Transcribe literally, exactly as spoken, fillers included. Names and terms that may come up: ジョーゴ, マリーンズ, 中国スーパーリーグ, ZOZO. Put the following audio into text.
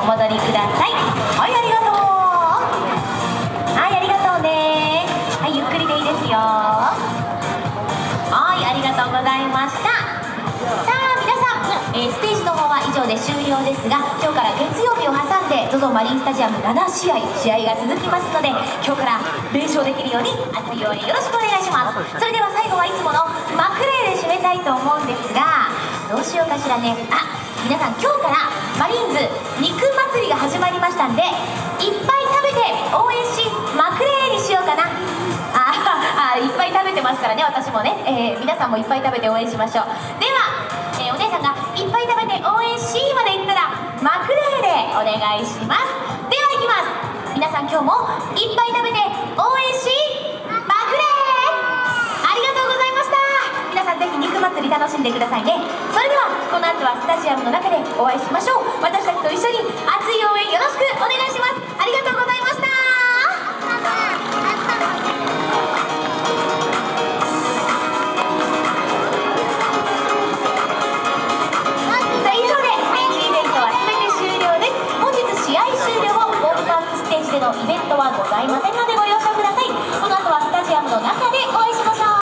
お戻りください。はい、ありがとう。はい、ありがとうね。はい、ゆっくりでいいですよ。はい、ありがとうございました。さあ、皆さん、えー、ステージの方は以上で終了ですが、今日から月曜日を挟んで ゾゾ マリンスタジアムななしあい試合が続きますので、今日から連勝できるように熱い応援よろしくお願いします。それでは最後はいつものマクレーで締めたいと思うんですが、どうしようかしらね。あ、皆さん、今日からマリーンズ肉祭りが始まりましたんで、いっぱい食べて応援しまくれにしようかな。ああ、いっぱい食べてますからね、私もね、えー、皆さんもいっぱい食べて応援しましょう。では、えー、お姉さんがいっぱい食べて応援しまでいったらまくれでお願いします。ではいきます。皆さん、今日もいっぱい食べて応援しまくれ。ありがとうございました。皆さん、ぜひ肉祭り楽しんでくださいね。それではこの後はスタジアムの中でお会いしましょう。私たちと一緒に熱い応援よろしくお願いします。ありがとうございました。さあ、以上でステージイベントは全て終了です。本日試合終了後、オープンアップステージでのイベントはございません。